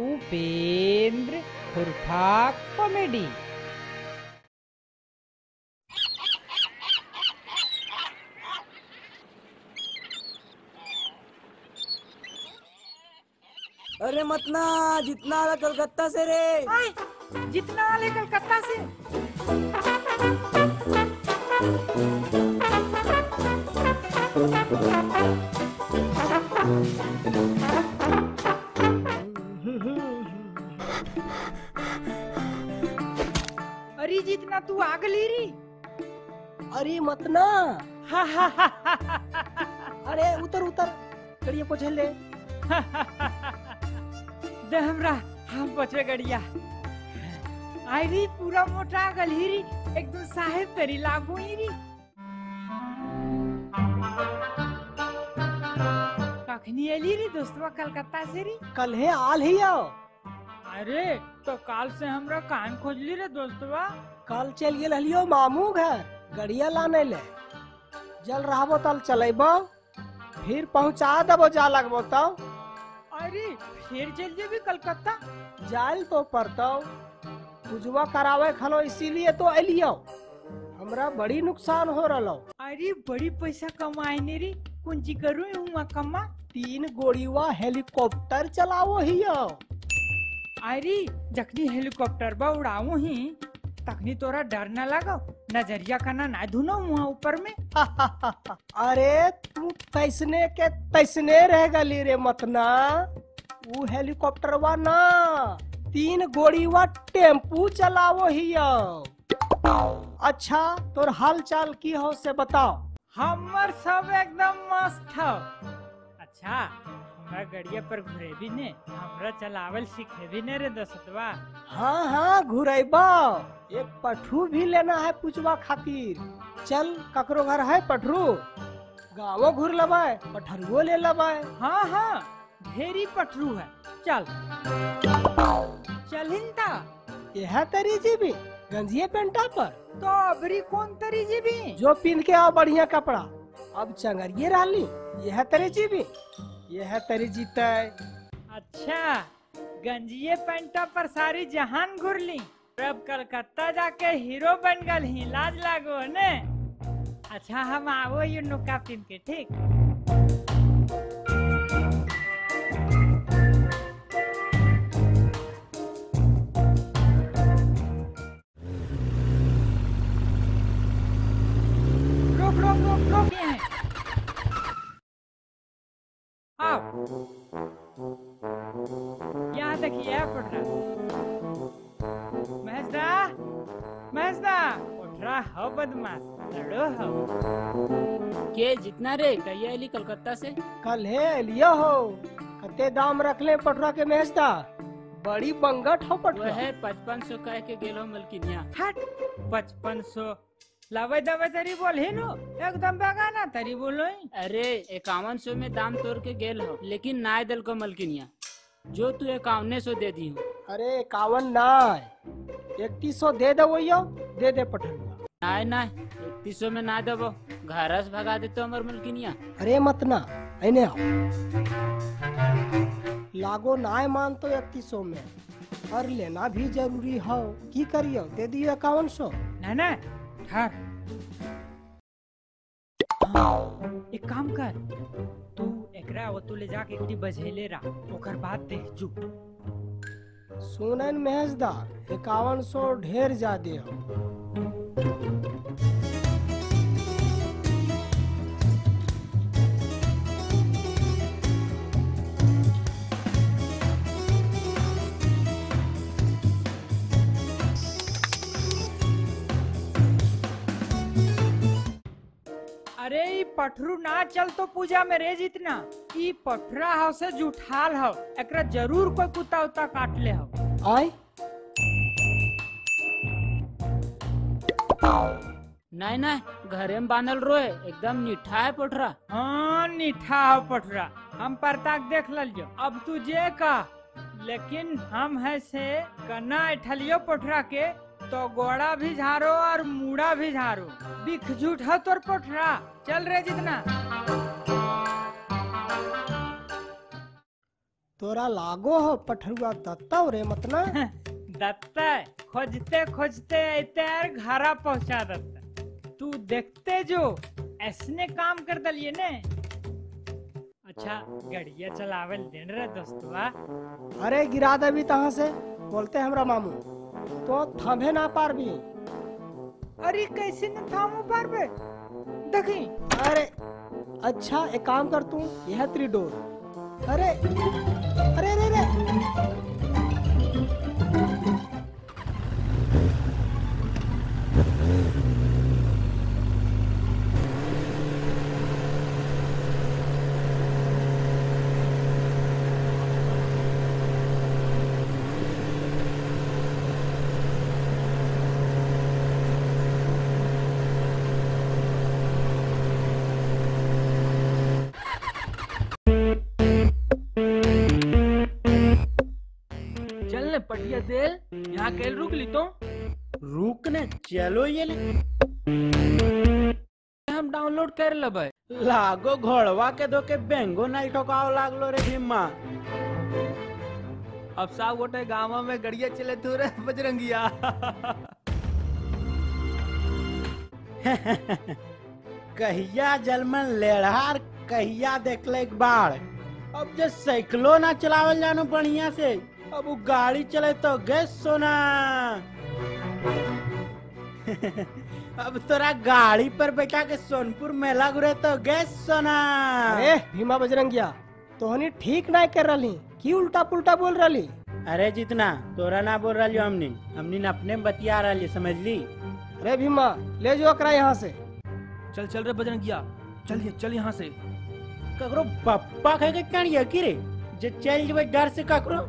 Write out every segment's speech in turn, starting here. Upendra खुरफा comedy. अरे मतना जितना आला कलकत्ता से रे, जितना आले कलकत्ता से। अरे जितना तू आग ले रही। अरे मतना अरे उतर उतर कड़िया पोछे ले। हमरा हम बचे गड़िया आई री पूरा मोटा गलहिरी एकदम साहेब तेरी लागू री कखनी एली री दोस्तवा कलकत्ता से री कल है आल ही आओ। अरे तो काल से हमरा कान खोजली रे दोस्तवा। कल चल गेल हलियो मामू घर गड़िया लाने ले। जल रहबो तल चलेबो फिर पहुंचा दबो जा लगबो तो। अरे फिर जल्दी भी कलकत्ता जाल तो पड़ता पूजवा करावे खलो इसीलिए तो अलियो। हमरा बड़ी नुकसान हो रहा। अरे बड़ी पैसा कमाए री कुंजी करू हुआ कमा 3 गोड़ीवा हेलीकॉप्टर चलावो हियो। अरे जखनी हेलीकॉप्टर बा उड़ावो ही तखनी तोरा डर न लगो नजरिया कना ना धुनो मुहा ऊपर में। अरे तू तैसने के तैसने रह गली रे मतना। वो हेलीकॉप्टर वा ना 3 गोड़ी वा टेम्पू चलावो हियो। अच्छा तोर हाल चाल की हो से बताओ। हमर सब एकदम मस्त हो। अच्छा हमरा गड़िया पर घुरे भी ने हमरा चलावल सीखे भी ने रे दसतवा। हाँ हाँ घुरेबा एक पठरू भी लेना है पूछवा खातिर। चल ककरो घर है पठरू गाँव घूर लबाए पठरुओ ले लबाए। हाँ हाँ ढेरी पठरू है। चल चल हिंता यह तरी जी भी गंजिये पेंटा पर तो अबरी कौन तरी जी भी जो पीन के आओ बढ़िया कपड़ा अब चंगरिये राली यह तरी जी भी यह तरी जीता है। अच्छा गंजिये पेंटा पर सारी जहान घूर ली अब कलकत्ता जाके हीरो बन गल ही लाज लागो ने। अच्छा हम आवो ये नुका पिन के ठीक। रोक रोक रोक रोक ये आओ यहाँ देखिए हो बदमाश लड़ो हो के जितना रे कहिया एली कलकत्ता से। कल है एलिया हो कते दाम रख ले पटरा के मेजदा बड़ी बंगट हो पटरा है 5500 कह के गेलो मलकिनिया। हट 5500 लावे दवे तरी बोल ही नो एकदम बगाना तरी बोलो। अरे 5100 में दाम तोड़ के गेल हो लेकिन नाय दल को मलकिनिया जो तू 5100 दे दी हो। अरे 51 ना 3100 दे दो दे दे पटरा नाय नाय 3100 में ना दबो घरस भगा देते हमर मलकिनिया। अरे मत ना ऐने आओ लागो नाय मान तो 3100 में और लेना भी जरूरी हो की करियो दे दियो 5100। ना ना ठहर एक काम कर तू एकरा ओतु ले जाके एकटी बझेले रा ओकर बात देख जू। सुनन महेशदा 5100 ढेर जादे हो। अरे पठरू ना चल तो पूजा में रे जितना ई पठरा हो से जुठाल हो एकरा जरूर कोई कुत्ता उता काट ले हो। आय नहीं नहीं घरे में बानल रोए एकदम नीठा है पठरा। हाँ नीठा है पठरा हम परताक देख लियो अब तू जे का लेकिन हम है से कना ठलियो पठरा के तो गोड़ा भी झारो और मुड़ा भी झारो बिख झूठ है तोर पठरा। चल रे जितना तोरा लागो हो पठरुआ दत्ता रे मतना। दत्ता खोजते खोजते इतार घरा पहुँचा दत्ता। तू देखते जो ऐसने काम कर दलिए ने। अच्छा गड़िया चलावल दिन रे दोस्तवा। अरे गिरा दे भी तहाँ से बोलते हमरा मामू तो थामे ना पार भी। अरे कैसे न थामू पार बे देखी। अरे अच्छा एक काम कर तू यह त्रिडोर। अरे अरे रे रे पटिया देल यहाँ केल रुक ली तो रुक ने चलो ये ले हम डाउनलोड कर लब लागो घोड़वा के दो के बेंगो नहीं ठोकाओ लागलो रे भीमा। अब साव गोटे गाँव में गड़िया चले तू रे बजरंगिया। कहिया जलमन लेड़ार कहिया देखले एक बार। अब जो साइकिलो ना चलावल जानो बढ़िया से अब वो गाड़ी चले तो गैस सोना। अब तोरा गाड़ी पर बैठा के सोनपुर मेला घुरे तो गैस सोना। अरे भीमा बजरंगिया तोहनी ठीक नहीं कर रही की उल्टा पुल्टा बोल रही। अरे जितना तोरा ना बोल रही हमनी हमनी अपने बतिया रही समझ ली। अरे भीमा ले जो करा यहाँ से। चल चल रे बजरंगिया चलिए चल यहाँ से। ककरो पप्पा कह के क्या यकी रे जे चल जब डर से ककरो।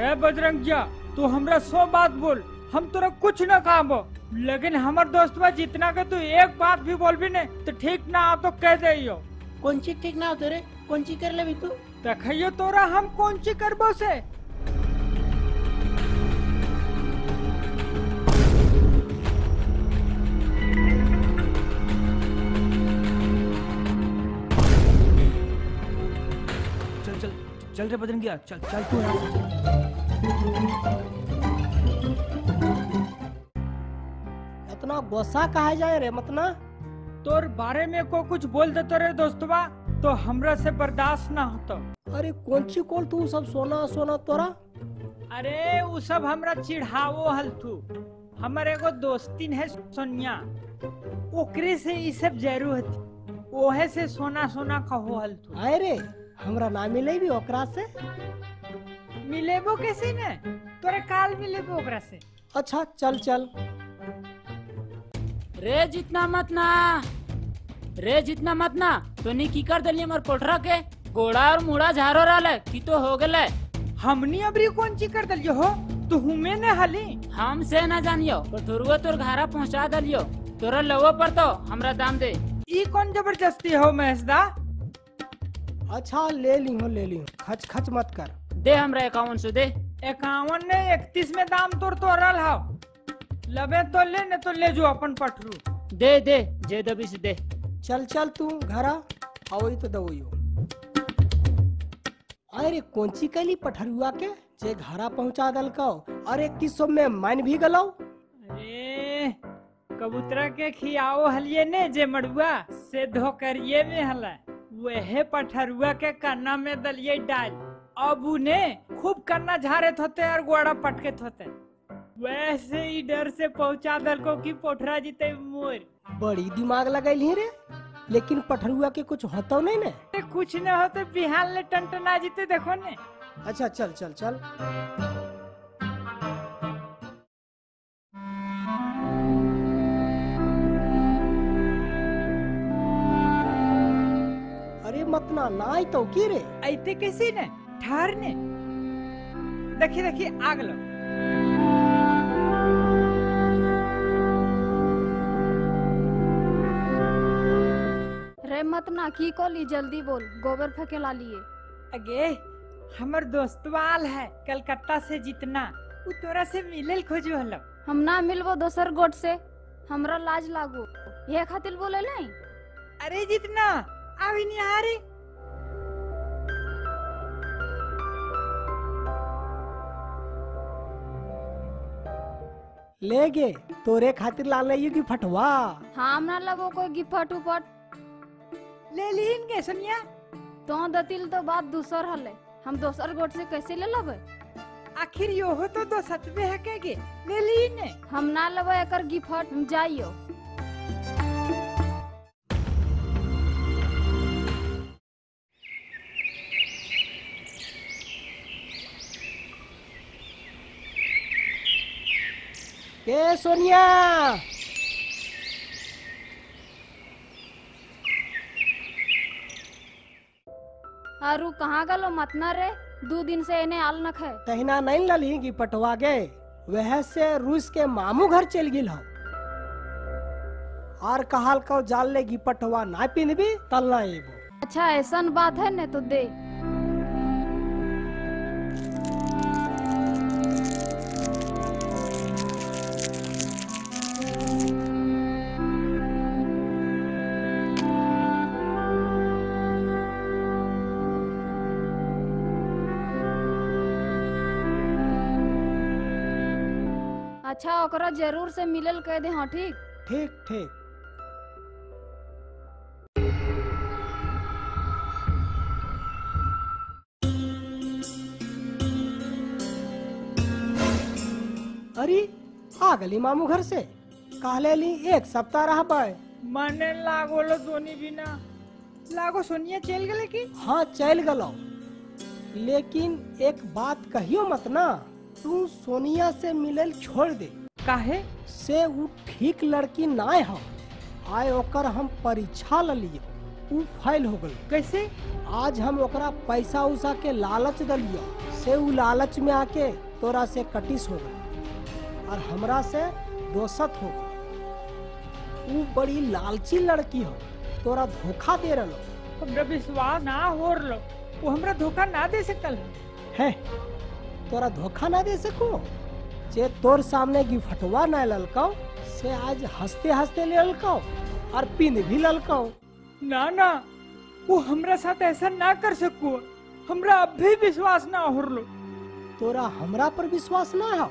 अरे बजरंगिया तू हमरा सो बात बोल हम तोरा कुछ न कहबो लेकिन हमार दोस्तवा जितना के तू एक बात भी बोलबी ने तो ठीक ना आ तो कह देयो। कौन चीज ठीक ना हो तेरे कौन चीज कर लेबी तू देखियो तोरा हम कौन चीज करबो से। चल रे बजरंगिया चल चल तू यहाँ से। इतना गुस्सा कहा जाए रे मतना। तोर बारे में को कुछ बोल देते रे दोस्तवा तो हमरा से बर्दाश्त ना होता। अरे कौन सी कॉल तू सब सोना सोना तोरा। अरे वो सब हमरा चिढ़ावो हल तू। हमारे एगो दोस्तीन है सोनिया ओकरे से ये सब जरूरत ओहे से सोना सोना कहो हल तू। अरे हमरा ना मिले भी ओकरा से। मिलेबो कैसे ने तोरा काल मिलेबो ओकरा से। अच्छा चल चल रे जितना मत ना तोनी की कर देली हमर पोटरा के गोड़ा और मुड़ा झारो रहले की तो हो गेले। हमनी अबरी कौन ची कर देलियो हो तू हमें ने हली। हम से ना जानियो पर धुरवा तोर घरा पहुंचा देलियो तोरा लवो पर तो हमरा दाम दे। ई कौन जबरदस्ती हो महेशदा। अच्छा ले ली हो खच खच मत कर दे हमरा 51 सो दे। 51 ने 31 में दाम तोर तो रल हाव लबे तो ले ने तो ले जो अपन पटरू दे दे जे दबी से दे। चल चल तू घरा आवई तो दवइयो। अरे कोंची कली पठरुआ के जे घरा पहुंचा दल को और 31 में मन भी गलो। अरे कबूतरा के खियाओ हलिए ने जे मड़ुआ से धोकरिए में हला वह पठरुआ के कन्ना में दलिये डाल। अब उन्हें खूब कन्ना झारे थोते और गोड़ा पटके थोते वैसे ही डर से पहुंचा दल को कि पोठरा जीते मोर। बड़ी दिमाग लगाई रे लेकिन पठरुआ के कुछ होता नहीं ने। कुछ न होते बिहान ले टंटना जीते देखो ने। अच्छा चल चल चल मतना नाई तो की रे ऐते कैसे ने ठहर ने देखी देखी आग लो। रे मतना की कोली जल्दी बोल गोबर फकेला लिए। अगे हमर दोस्तवाल है कलकत्ता से जितना उ तोरा से मिलल खोजो हलो। हम ना मिलबो दोसर गोट से हमरा लाज लागो, ये खातिर बोले नहीं। अरे जितना अभी निहारे ले गे तोरे खातिर लाल की फटवा। हाँ ना लगो कोई गिफ्ट उपट ले लीन के सुनिया तो दतिल तो बात दूसर हले, हम दूसर गोट से कैसे ले लबे। आखिर यो हो तो सच में है के गे ले लीन। हम ना लबे एकर गिफ्ट, हम जाइयो। ए सोनिया आरू कहाँ गलो मतना रे, दो दिन से इन्हें आल नख है तहिना नहीं लली की पटवा गए। वह से रूस के मामू घर चल गिल हो और कहाल को जाल लेगी पटवा ना पीन भी तल ना एबो। अच्छा ऐसा बात है ने तो दे। अच्छा ओकरा जरूर से मिलल कह दे। हाँ ठीक ठीक ठीक। अरे आ गली मामू घर से, काले ली एक सप्ताह रह पाए। मने लागो लो दोनी बिना लागो सोनिया चल गले की। हाँ चल गलो, लेकिन एक बात कहियो मत ना, तू सोनिया से मिलल छोड़ दे। काहे से वो ठीक लड़की नाय हो। आय ओकर हम परीक्षा ललियो, उ फेल हो गई। कैसे? आज हम ओकरा पैसा उसा के लालच दलियो, से उ लालच में आके तोरा से कटिस हो गई और हमरा से दोस्त हो गई। उ बड़ी लालची लड़की हो, तोरा धोखा दे रलो। हमरा विश्वास ना हो रलो, वो हमरा धोखा ना दे सकल है। तोरा धोखा ना दे सको, जे तोर सामने की फटवा ना ललकाओ, से आज हंसते हंसते ललकाओ और पीन भी ललकाओ। ना ना वो हमरा साथ ऐसा ना कर सको, हमरा अब भी विश्वास ना हो रलो। तोरा हमरा पर विश्वास ना हो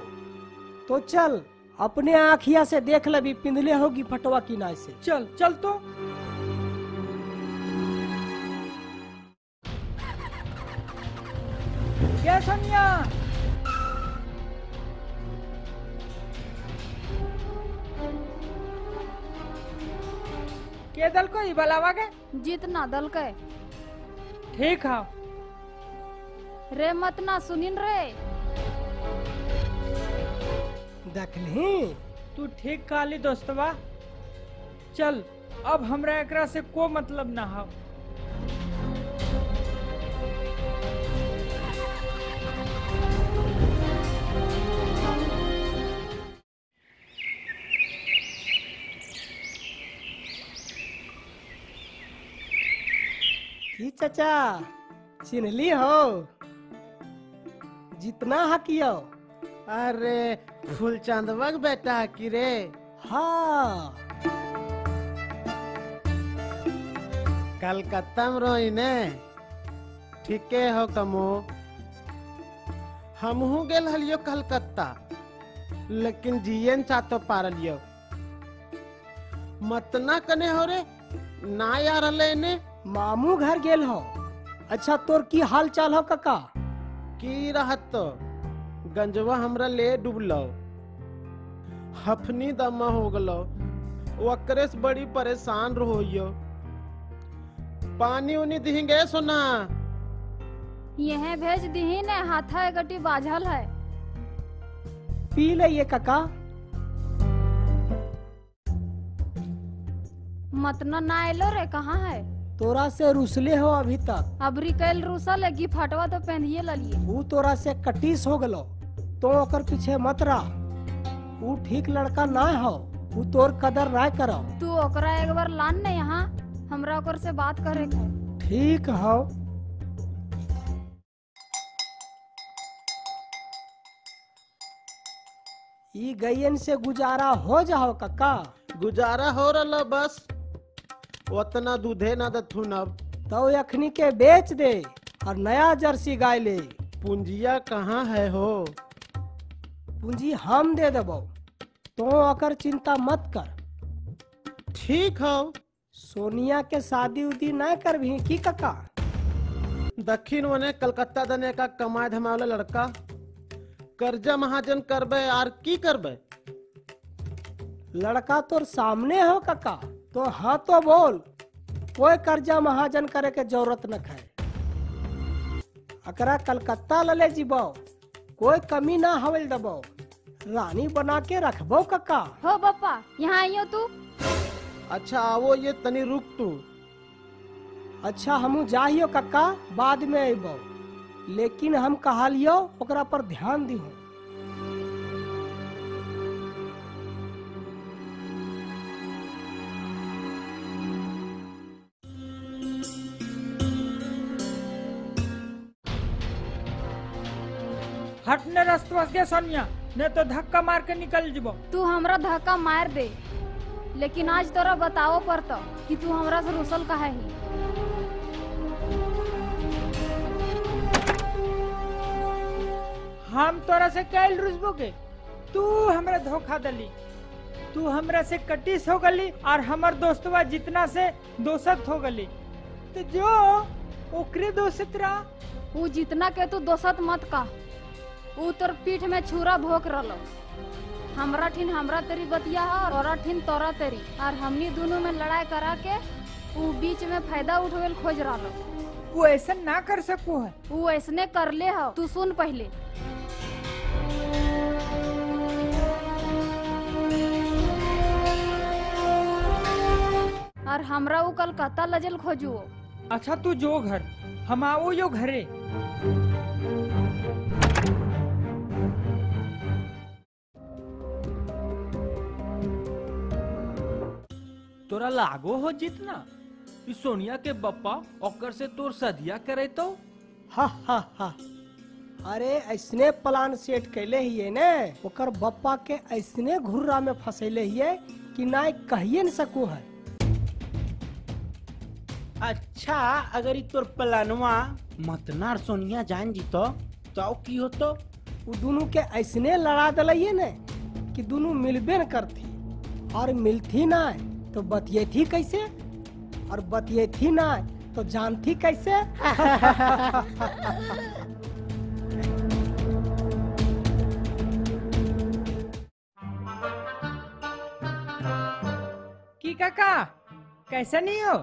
तो चल अपने आँखिया से देख लबी पिंदले होगी फटवा की नाय से। चल चल तो क्या सोनिया ये दल को बलावा के जितना दल के ठीक है रे मत ना सुनिन रे। देखली तू ठीक काली दोस्तवा, चल अब हमरा एकरा से को मतलब ना हो। चाचा चिन्हली हो जितना हकियो? अरे फूलचंदवा बेटा हकी रे। हाँ कलकत्ता में रोई ने ठीके हो कमो। हमहू गेल हलियो कलकत्ता, लेकिन जियन चातो पारलियो। मतना कने हो रे, ना यार हले ने मामू घर गेल हो। अच्छा तोर की हाल चाल हो कका? की रहत तो गंजवा हमरा ले डूबलो, हफनी दमा हो गलो, वकरे से बड़ी परेशान रहोयो। पानी उनी दिहेंगे सोना? यह भेज दिही ने, हाथा एक गटी बाझल है। पी ले ये कका। मतना ना एलो रे, कहाँ है? तोरा से रुसले हो अभी तक। अबरी कैल रुसल लगी फटवा तो पहनिए ललिए। वो तोरा से कटीस हो गलो, तो ओकर पीछे मत रह। वो ठीक लड़का ना हो, वो तोर कदर ना करो। तू ओकरा एक बार लान ने यहाँ, हमरा ओकर से बात करे के। ठीक हो। ई गयन से गुजारा हो जाओ कक्का। गुजारा हो रहा बस, उतना दूधे ना दथुन अब। तो यखनी के बेच दे और नया जर्सी गाय ले। पूंजिया कहाँ है हो? पूंजी हम दे दबो, तो अकर चिंता मत कर। ठीक हो। सोनिया के शादी उदी ना कर भी की कका? दक्षिण वने कलकत्ता दने का कमाए धमावला लड़का, कर्जा महाजन करबे यार की करबे? लड़का तोर सामने हो कका, तो हाँ तो बोल। कोई कर्जा महाजन करे के जरूरत न है। अकरा कलकत्ता लले जीबो, कोई कमी ना हवल दबो, रानी बना के रखबो कका। हो बापा, यहाँ आइयो तू। अच्छा आवो, ये तनी रुक तू। अच्छा हमू जाइयो कक्का, बाद में अबो, लेकिन हम कहलियो ओकरा पर ध्यान दिहो। हटने रस्तवास के सोनिया, ने तो धक्का मार के निकल जीबो। तू हमरा धक्का मार दे, लेकिन आज तोरा बताओ पड़ता कि तू हमरा से रुसल काहे ही। हम तोरा से कैल रुसबो के, तू हमरा धोखा दली, तू हमरा से कटिस हो गली और हमर दोस्तवा जितना से दोसत हो गली। तो जो ओकरे दोसत रहा, वो जितना के तू दोसत मत का, वो तोर पीठ में छुरा भोंक रलो। हमरा ठिन हमरा तेरी बतिया और तोरा ठिन तोरा तेरी, और हमनी दोनों में लड़ाई करा के वो बीच में फायदा उठवेल खोज रलो। वो ऐसा ना कर सकू है। वो ऐसने कर ले हो, तू सुन पहले। और हमरा वो कलकत्ता लजल खोजुओ। अच्छा तू जो घर, हम आओ यो घरे। तोरा लागो हो जितना सोनिया के बप्पा ओकर से तोर सदिया करे तो? हा हा हा, अरे ऐसने प्लान सेट कैले हिये ने, ओकर बप्पा के ऐसने घुर्रा में फसेले हिये कि ना कहिए न सकू है। अच्छा अगर इ तोर प्लानवा मतनार सोनिया जान जीतो तो की होतो? वो दोनों के ऐसने लड़ा दलइए ने कि दोनों मिलबे न करती, और मिलती ना तो बतिये थी कैसे, और बतिये थी ना तो जानती कैसे। की काका कैसा नहीं हो?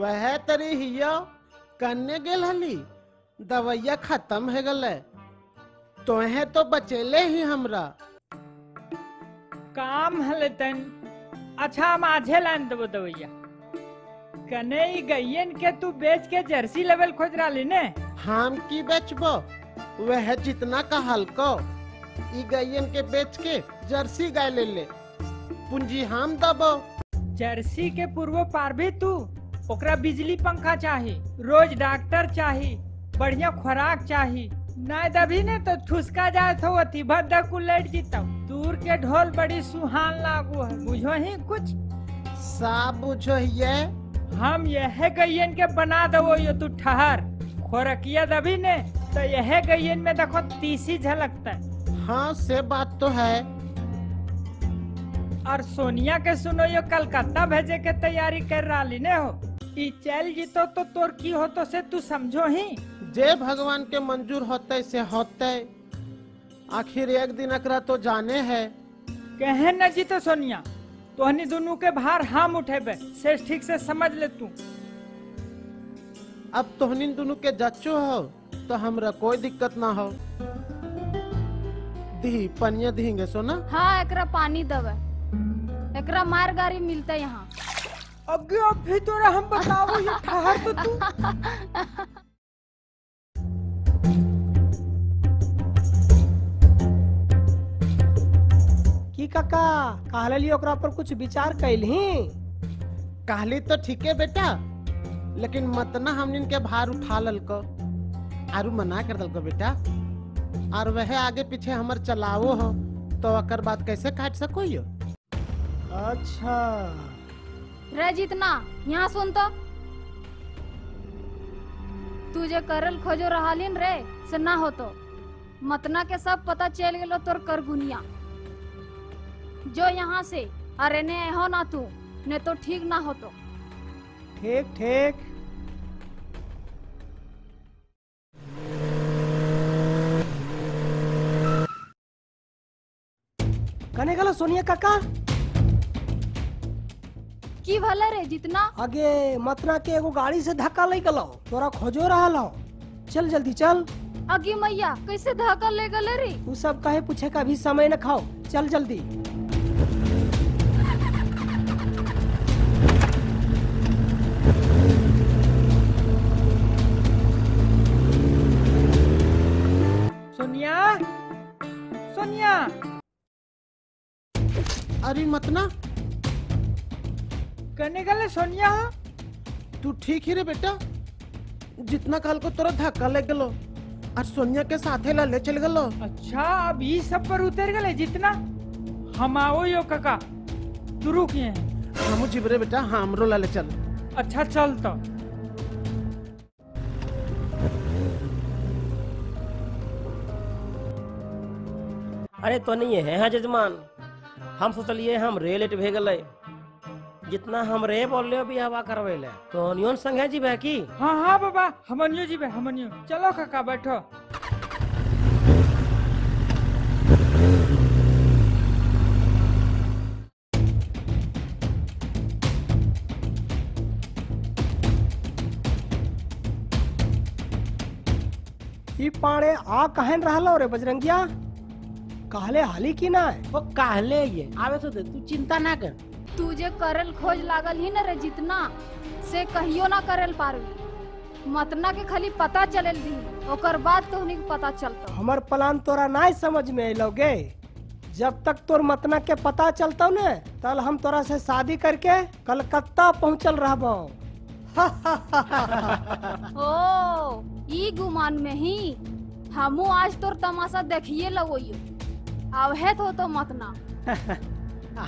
वह तरी हियो कन्ने गेल हली, दवाइया खत्म है गले, तोहे तो बचेले ही हमरा। काम हले तन। अच्छा हम आजे लान देबो दवैया। कने ई गईन के तू बेच के जर्सी लेवल खोज राली ने? हम की बेचबो, वह जितना का हल्को। ई गईन के बेच के जर्सी गाय ले ले, पूंजी हम दबो। जर्सी के पूर्व पार भी तू ओकरा बिजली पंखा चाही, रोज डॉक्टर चाही, बढ़िया खुराक चाही, ना दभी ने तो ठुसका जात हो अथी भद्दा कुलेट जीता। दूर के ढोल बड़ी सुहान लागू है, बुझो ही कुछ साब बुझो ये। हम यह गईन के बना दो यो तू ठहर, खोरकिया दभी ने तो यह गईन में देखो तीसी झलकता है। हाँ से बात तो है। और सोनिया के सुनो यो कलकत्ता भेजे के तैयारी कर राली ने हो, ई चल जीतो तो तोर की हो तो से तू समझो ही। जे भगवान के मंजूर होते से होते, आखिर एक दिन अकरा तो जाने है। कहे न जी तो सोनिया, तोहनी दोनों के भार हम उठेबे, से ठीक से समझ ले तू। अब तोहनी दोनों के जच्चो हो तो हमरा कोई दिक्कत ना हो। दी पनिया दींगे सोना। हाँ एकरा पानी दवे, एकरा मार गाड़ी मिलता यहाँ। अगे अब भी तोरा हम बताओ ये ठहर तो तू। की काका कहली ओकरा पर कुछ विचार कैलही? कहली तो ठीक है बेटा, लेकिन मतना हमनिन के भार उठा ललको, आरू मना कर दलको बेटा। और वह आगे पीछे हमर चलावो हो तो अकर बात कैसे काट सको? अच्छा रे जितना यहाँ सुन तो तू जो करल खोजो रहालिन रे से ना हो तो मतना के सब पता चल गलो तोर कर गुनिया जो यहाँ से अरे ने हो ना तू ने तो ठीक ना हो तो ठीक ठीक कने गलो सोनिया काका की भला रे जितना आगे मतना के एगो गाड़ी से धक्का ले गलो तोरा खोजो रहा लो चल जल्दी चल आगे मैया कैसे धक्का ले गले रे तू सब काहे पूछे का भी समय न खाओ चल जल्दी सोनिया सोनिया अरे मतना करने गले सोनिया तू ठीक ही रे बेटा जितना काल को तोरा धक्का ले गलो और सोनिया के साथे ले चल गलो। अच्छा अब ये सब पर उतर गले जितना हम आओ यो काका तू रुकिए हम जिबरे बेटा हमरो ले चल। अच्छा चल तो अरे तो नहीं है जजमान हम सोचलिए हम रे लेट भे गले जितना हम रे बोल भी हवा करवे ले तो अनियोन संगे जी बे की हाँ हाँ बाबा हमनियो जी बे हमनियो चलो काका बैठो ये पाड़े आ कहन रहलो रे बजरंगिया कहले हाली की ना है वो कहले ये आवे तो दे तू चिंता ना कर तू जे करल खोज लागल ही न रे जितना से कहियो ना करल पारवी मतना के खाली पता चलल दी ओकर बाद तोहनी के पता चलता हमर प्लान तोरा नाय समझ में आइलोगे जब तक तोर मतना के पता चलता ने तल हम तोरा से शादी करके कलकत्ता पहुंचल रहबो। ओ ई गुमान में ही हमू आज तोर तमाशा देखिए लगोइयो आवहे तो मतना।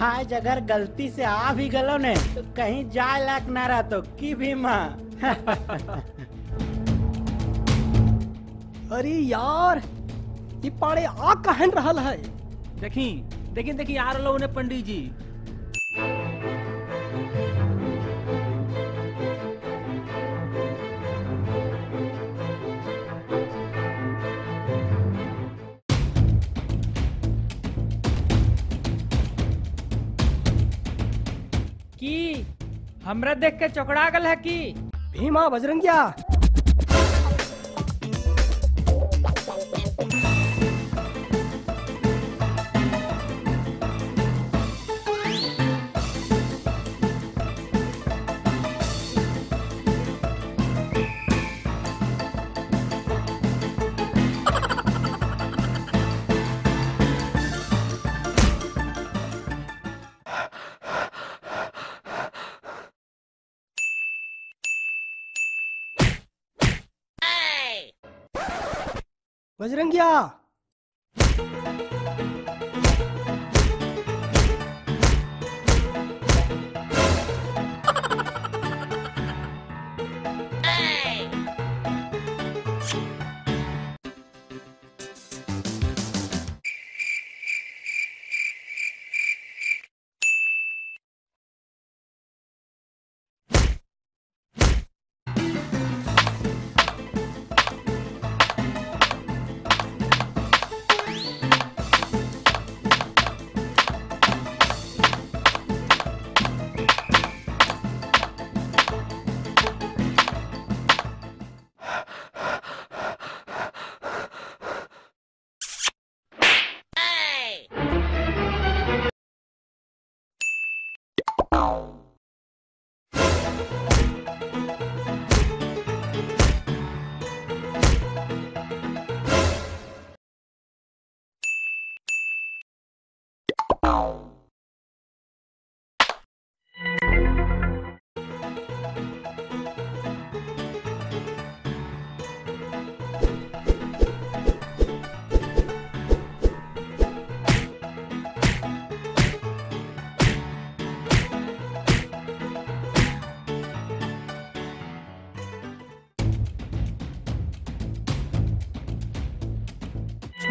आज अगर गलती से आ भी गलो ने तो कहीं जाए लायक ना रहा तो की भी माँ। अरे यार ये पाड़े आ कहन रहल है देखी देखी देखी आ रहा उन्हें पंडित जी की हमरा देख के चौकड़ा गल है की भीमा बजरंगिया बजरंगिया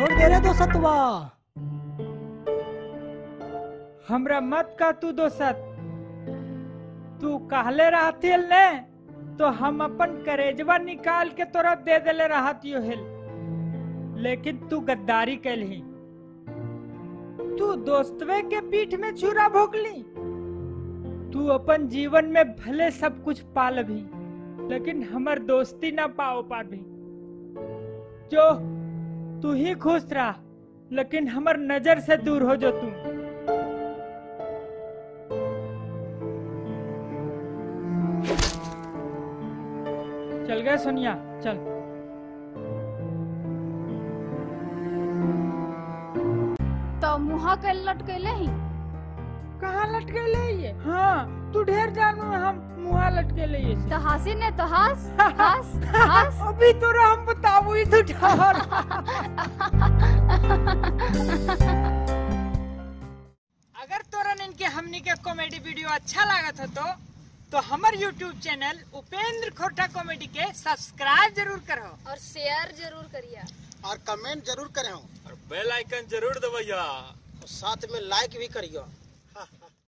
छोड़ दे रहे दो सतवा हमरा मत का तू दोसत तू कहले रहतिल ने तो हम अपन करेजवा निकाल के तोरा दे देले रहतियो हिल, लेकिन तू गद्दारी कैलही। तू दोस्तवे के पीठ में छुरा भोंकली। तू अपन जीवन में भले सब कुछ पाल भी, लेकिन हमर दोस्ती ना पाओ पा भी। जो तू ही खुश रहा, लेकिन हमर नजर से दूर हो जो तू। चल गए सोनिया, चल। तो मुहा के लटकेले ही कहाँ लटकेले ये? हाँ, तू ढेर जानू हम मुहा लटकेले ये। तो हासी ने तो हास, हास, हास। अभी तो हम बताऊँ ही तो ढार। अगर तोरन इनके हमनी के कॉमेडी वीडियो अच्छा लगा था तो हमारे YouTube चैनल उपेंद्र खोटा कॉमेडी के सब्सक्राइब जरूर करो और शेयर जरूर करिया और कमेंट जरूर करें और बेल आइकन जरूर दबाइया और साथ में लाइक भी करियो।